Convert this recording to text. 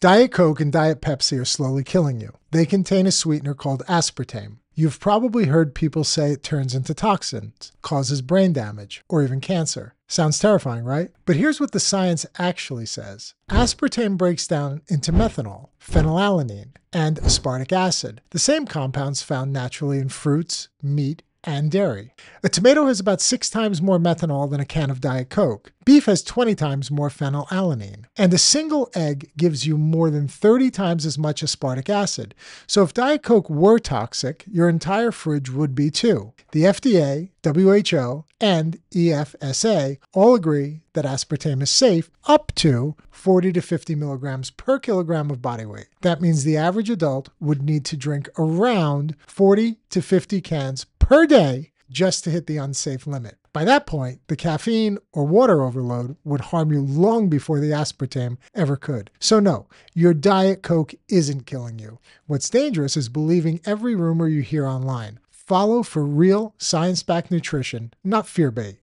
Diet Coke and Diet Pepsi are slowly killing you. They contain a sweetener called aspartame. You've probably heard people say it turns into toxins, causes brain damage, or even cancer. Sounds terrifying, right? But here's what the science actually says. Aspartame breaks down into methanol, phenylalanine, and aspartic acid, the same compounds found naturally in fruits, meat, and dairy. A tomato has about 6 times more methanol than a can of Diet Coke. Beef has 20 times more phenylalanine. And a single egg gives you more than 30 times as much aspartic acid. So if Diet Coke were toxic, your entire fridge would be too. The FDA, WHO, and EFSA all agree that aspartame is safe up to 40 to 50 milligrams per kilogram of body weight. That means the average adult would need to drink around 40 to 50 cans per day just to hit the unsafe limit. By that point, the caffeine or water overload would harm you long before the aspartame ever could. So no, your Diet Coke isn't killing you. What's dangerous is believing every rumor you hear online. Follow for real, science-backed nutrition, not fear bait.